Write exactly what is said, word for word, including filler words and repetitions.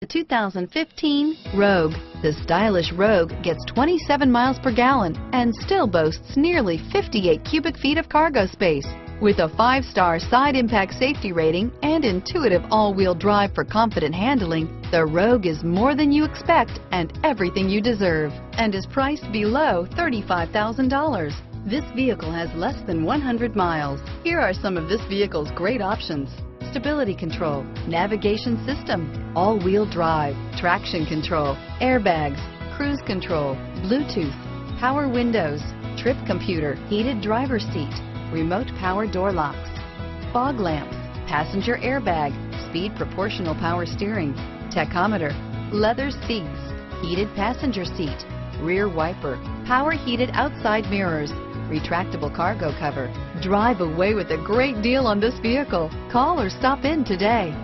The two thousand fifteen Rogue. The stylish Rogue gets twenty-seven miles per gallon and still boasts nearly fifty-eight cubic feet of cargo space. With a five-star side impact safety rating and intuitive all-wheel drive for confident handling, the Rogue is more than you expect and everything you deserve, and is priced below thirty-five thousand dollars. This vehicle has less than one hundred miles. Here are some of this vehicle's great options: stability control, navigation system, all-wheel drive, traction control, airbags, cruise control, Bluetooth, power windows, trip computer, heated driver's seat, remote power door locks, fog lamps, passenger airbag, speed proportional power steering, tachometer, leather seats, heated passenger seat, rear wiper, power heated outside mirrors, retractable cargo cover. Drive away with a great deal on this vehicle. Call or stop in today.